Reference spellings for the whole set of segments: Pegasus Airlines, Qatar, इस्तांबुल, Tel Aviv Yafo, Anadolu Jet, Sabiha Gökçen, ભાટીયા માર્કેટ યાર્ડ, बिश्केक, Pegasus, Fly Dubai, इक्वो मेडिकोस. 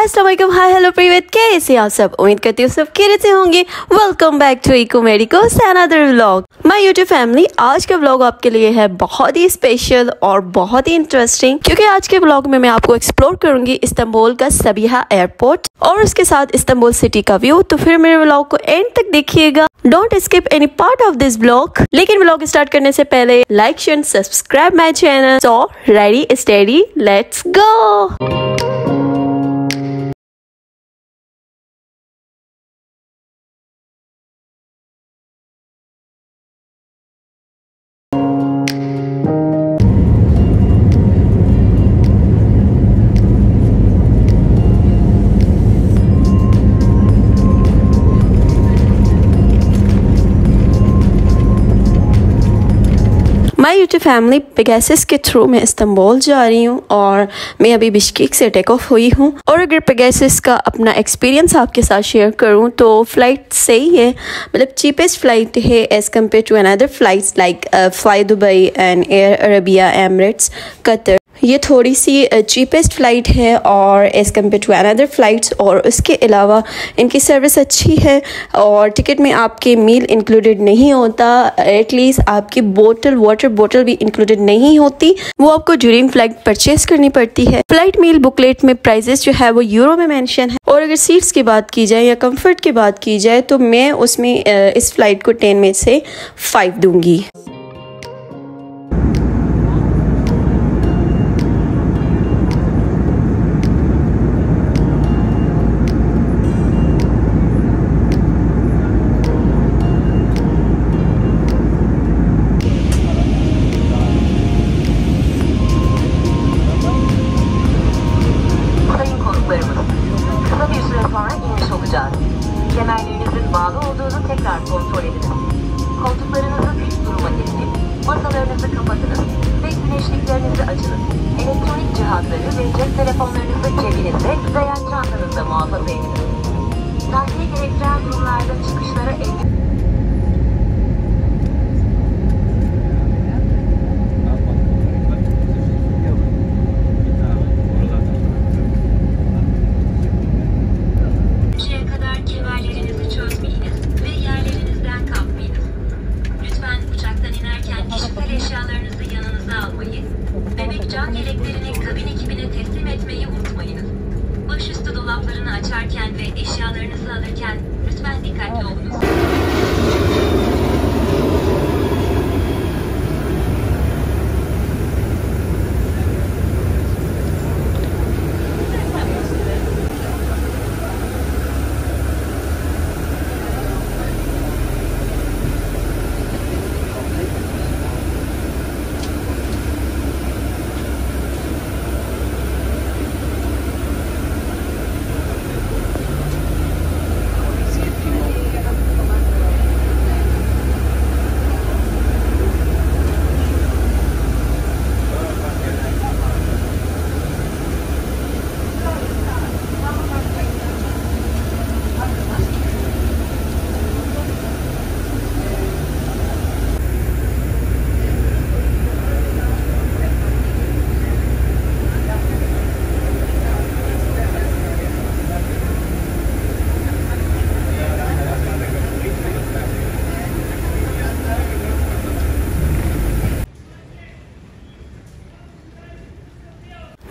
अस्सलामुअलैकुम, hi hello प्रीवियत, कैसे आप सब? उम्मीद करती हूँ सब खैरियत से होंगे। Welcome back to इक्वो मेडिकोस another vlog. My YouTube family, आज का व्लॉग आपके लिए है बहुत ही स्पेशल और बहुत ही इंटरेस्टिंग, क्योंकि आज के व्लॉग में मैं आपको एक्सप्लोर करूंगी इस्तांबुल का सबिहा एयरपोर्ट और उसके साथ इस्तांबुल सिटी का व्यू। तो फिर मेरे व्लॉग को एंड तक देखिएगा, don't skip any part of this vlog. लेकिन व्लॉग स्टार्ट करने से पहले like share subscribe my channel. So ready steady let's go. मैं यूट्यूब फैमिली पेगासस के थ्रू मैं इस्तांबुल जा रही हूँ और मैं अभी बिश्केक से टेक ऑफ हुई हूँ। और अगर पेगासस का अपना एक्सपीरियंस आपके साथ शेयर करूँ तो फ़्लाइट सही है, मतलब चीपेस्ट फ़्लाइट है as compare to another flights like fly Dubai and Air Arabia, Emirates, Qatar. ये थोड़ी सी चीपेस्ट फ़्लाइट है और as compare to another flights. और उसके अलावा इनकी सर्विस अच्छी है और टिकट में आपके मील इंक्लूडेड नहीं होता, एटलीस्ट आपकी बोतल वाटर बोतल भी इंक्लूडेड नहीं होती, वो आपको ड्यूरिंग फ्लाइट परचेस करनी पड़ती है। फ्लाइट मील बुकलेट में प्राइजेस जो है वो यूरो में मेंशन है। और अगर सीट्स की बात की जाए या कंफर्ट की बात की जाए तो मैं उसमें इस फ्लाइट को 10 में से 5 दूंगी। Genelliğinizin bağlı olduğunu tekrar kontrol edin. Koltuklarınızı dik duruma getirin, masalarınızı kapatınız ve güneşliklerinizi açınız. Elektronik cihazları ve cep telefonlarınızı cebinizde veya çantanızda muhafaza ediniz. Tahliye gerektiren durumlarda çıkışlara engel... Açarken ve eşyalarınızı alırken lütfen dikkatli olunuz.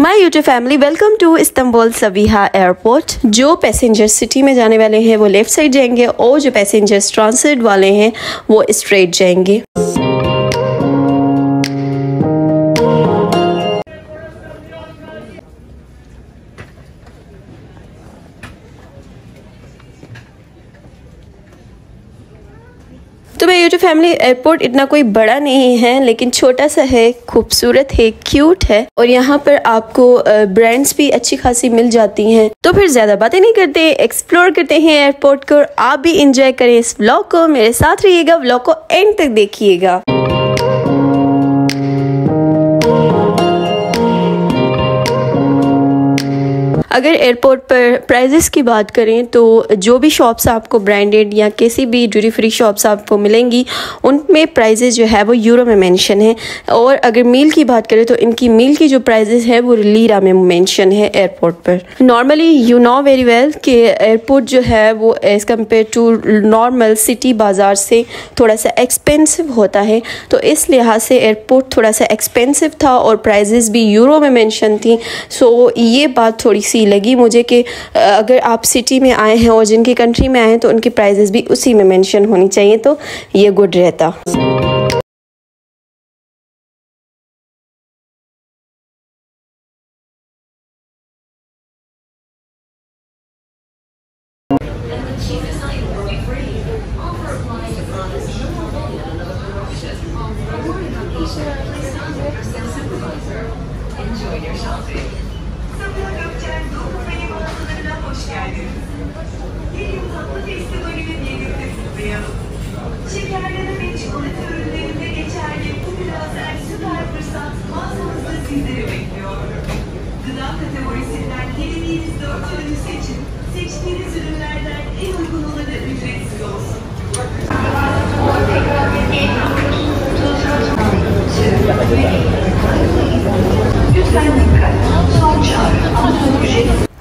My YouTube family, welcome to इस्तांबुल Sabiha airport. जो passengers city में जाने वाले हैं वो left side जाएंगे और जो passengers transit वाले हैं वो स्ट्रेट जाएंगे। तो मेरी यूट्यूब फैमिली, एयरपोर्ट इतना कोई बड़ा नहीं है लेकिन छोटा सा है, खूबसूरत है, क्यूट है और यहाँ पर आपको ब्रांड्स भी अच्छी खासी मिल जाती हैं। तो फिर ज्यादा बातें नहीं करते, एक्सप्लोर करते हैं एयरपोर्ट को। आप भी इंजॉय करें इस व्लॉग को, मेरे साथ रहिएगा, व्लॉग को एंड तक देखिएगा। अगर एयरपोर्ट पर प्राइजेस की बात करें तो जो भी शॉप्स आपको ब्रांडेड या किसी भी ड्यूटी फ्री शॉप्स आपको मिलेंगी उनमें प्राइजेस जो है वो यूरो में मेंशन है। और अगर मील की बात करें तो इनकी मील की जो प्राइजेस है वो लीरा में मेंशन है एयरपोर्ट पर। Normally you know very well कि एयरपोर्ट जो है वो as compare to normal city बाज़ार से थोड़ा सा एक्सपेंसिव होता है, तो इस लिहाज से एयरपोर्ट थोड़ा सा एक्सपेंसिव था और प्राइजेस भी यूरो में मेंशन थी। सो ये बात थोड़ी सी लगी मुझे कि अगर आप सिटी में आए हैं और जिनकी कंट्री में आए हैं तो उनकी प्राइजेस भी उसी में मेंशन होनी चाहिए, तो ये गुड रहता।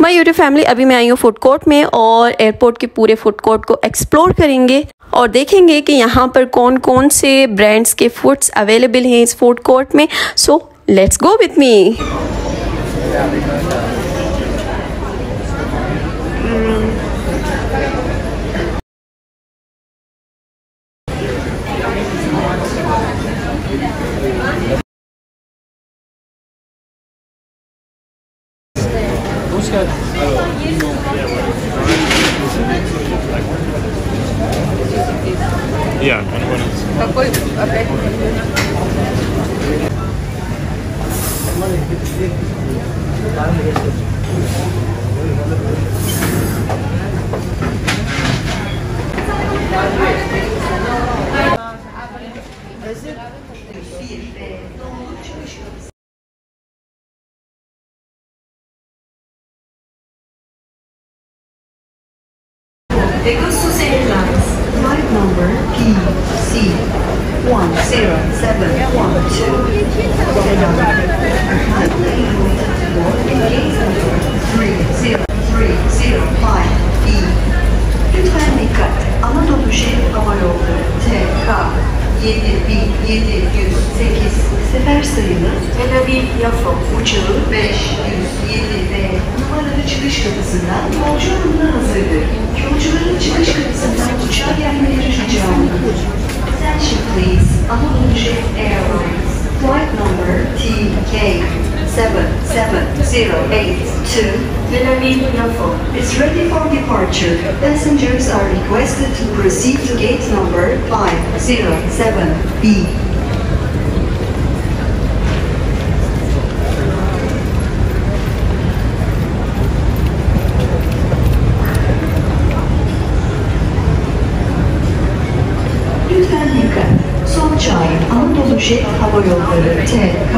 माय यूट्यूब फैमिली, अभी मैं आई हूँ फूड कोर्ट में और एयरपोर्ट के पूरे फूड कोर्ट को एक्सप्लोर करेंगे और देखेंगे कि यहाँ पर कौन कौन से ब्रांड्स के फूड्स अवेलेबल हैं इस फूड कोर्ट में। So let's go with me. Yeah, anyone else? Okay. Pegasus Airlines, flight number PC 10712 30305 E. Lütfen dikkat, Anadolu Jet hava yolları TK 7708 sefer sayılı Tel Aviv Yafo uçağı 507 ve numaralı çıkış kapısından yolcu alımına hazırdır. Yolcuların çıkış kapısından uçağa gelmeleri rica edilir. Attention please, Anadolu Jet Airlines, flight number TK 77082 Tel Aviv Yafo is ready for departure. Passengers are requested to proceed to gate number 507B. Jet Hava Yolları TK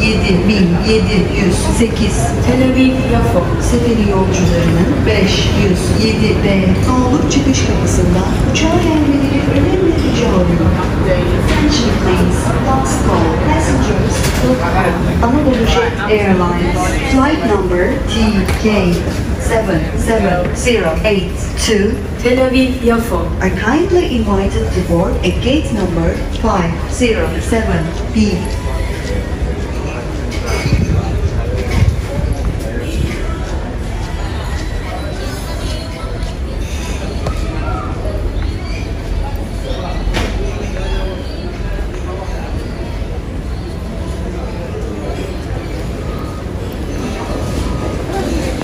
7708 Tel Aviv Yafo seferi yolcularının 507B Anadolu çıkış kapısından uçağa gelmeleri önemli rica oluyor. Attention please, box call passengers. Anadolu Jet Airlines flight number TK 77082 Tel Aviv Yafo are kindly invited to board at gate number 507B.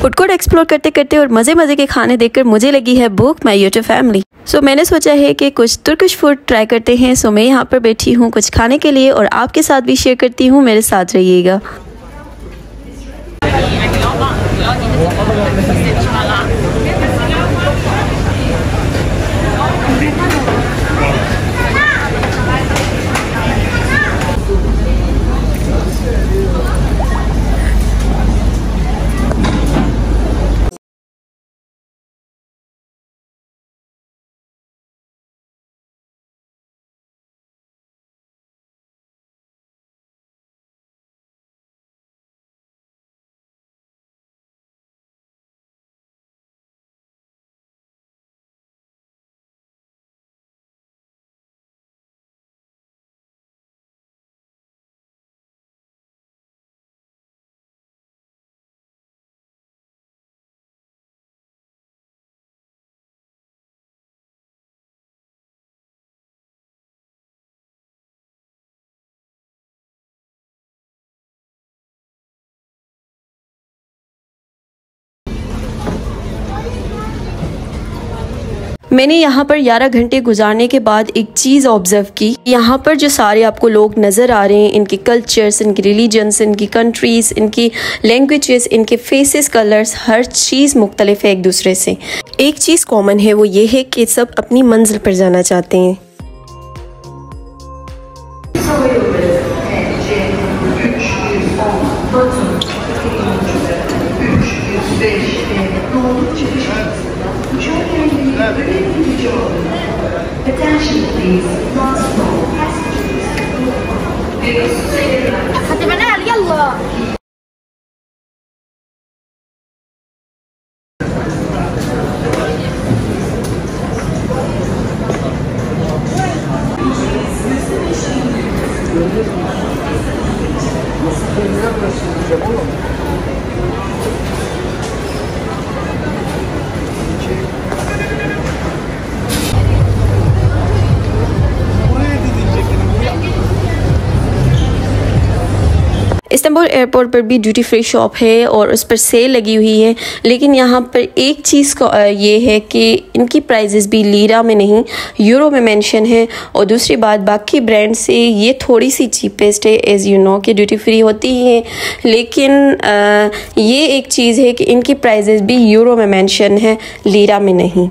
Food court explore करते करते और मज़े मज़े के खाने देखकर मुझे लगी है भूख, माय यूट्यूब फैमिली। सो मैंने सोचा है कि कुछ तुर्किश फूड ट्राई करते हैं। सो मैं यहाँ पर बैठी हूँ कुछ खाने के लिए और आपके साथ भी शेयर करती हूँ, मेरे साथ रहिएगा। मैंने यहाँ पर 11 घंटे गुजारने के बाद एक चीज़ ऑब्जर्व की। यहाँ पर जो सारे आपको लोग नज़र आ रहे हैं, इनके कल्चर्स, इनके रिलीजन्स, इनकी कंट्रीज़, इनकी लैंग्वेजेस, इनके फेसेस, कलर्स, हर चीज़ मुख्तलिफ है एक दूसरे से। एक चीज़ कॉमन है, वो ये है कि सब अपनी मंजिल पर जाना चाहते हैं। इस्तांबुल एयरपोर्ट पर भी ड्यूटी फ्री शॉप है और उस पर सेल लगी हुई है, लेकिन यहाँ पर एक चीज़ का ये है कि इनकी प्राइजेस भी लीरा में नहीं यूरो में मेंशन है। और दूसरी बात, बाकी ब्रांड से ये थोड़ी सी चीपेस्ट है, एज़ यू नो कि ड्यूटी फ्री होती है, लेकिन ये एक चीज़ है कि इनकी प्राइजेस भी यूरो में मेंशन है, लीरा में नहीं।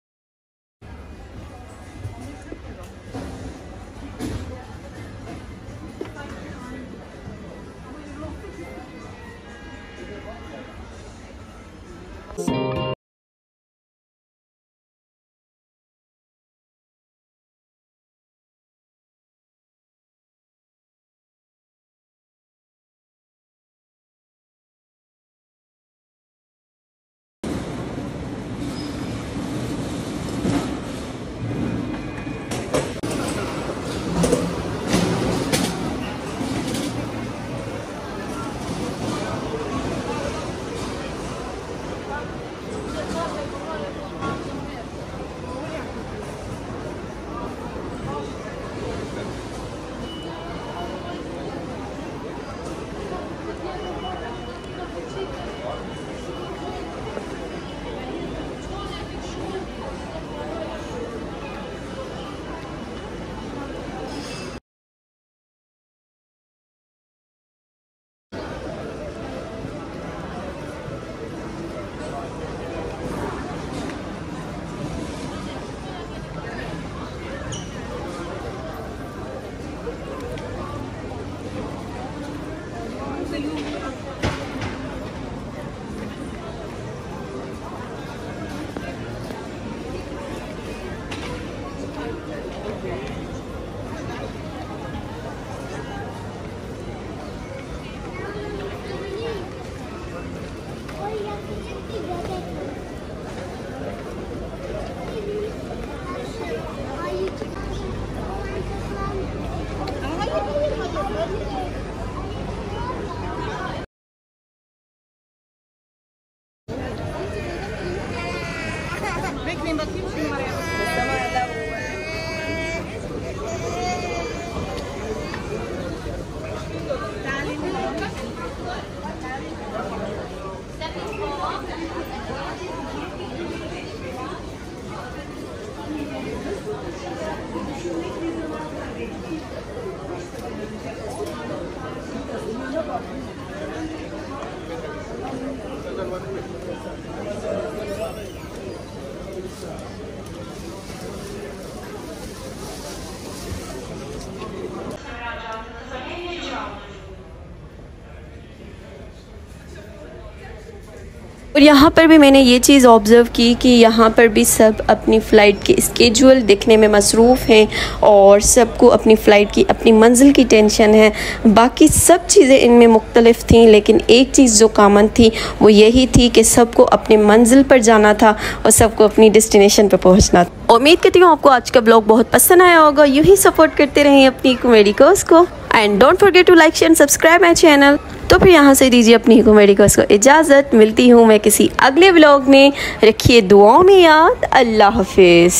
और यहाँ पर भी मैंने ये चीज़ ऑब्ज़र्व की कि यहाँ पर भी सब अपनी फ़्लाइट के स्केड्यूल देखने में मसरूफ़ हैं और सबको अपनी फ़्लाइट की, अपनी मंजिल की टेंशन है। बाकी सब चीज़ें इनमें मुख्तलिफ थीं, लेकिन एक चीज़ जो कामन थी वो यही थी कि सबको अपने मंजिल पर जाना था और सबको अपनी डेस्टिनेशन पर पहुँचना था। उम्मीद करती हूँ आपको आज का ब्लॉग बहुत पसंद आया होगा। यूँ ही सपोर्ट करते रहें अपनी इक्वो मेडिकोस को, and don't forget to like and subscribe my channel. तो फिर यहाँ से दीजिए अपनी इक्वो मेडिकोस को इजाज़त। मिलती हूँ मैं किसी अगले व्लॉग में। रखिए दुआओं में याद। अल्लाह हाफिज़।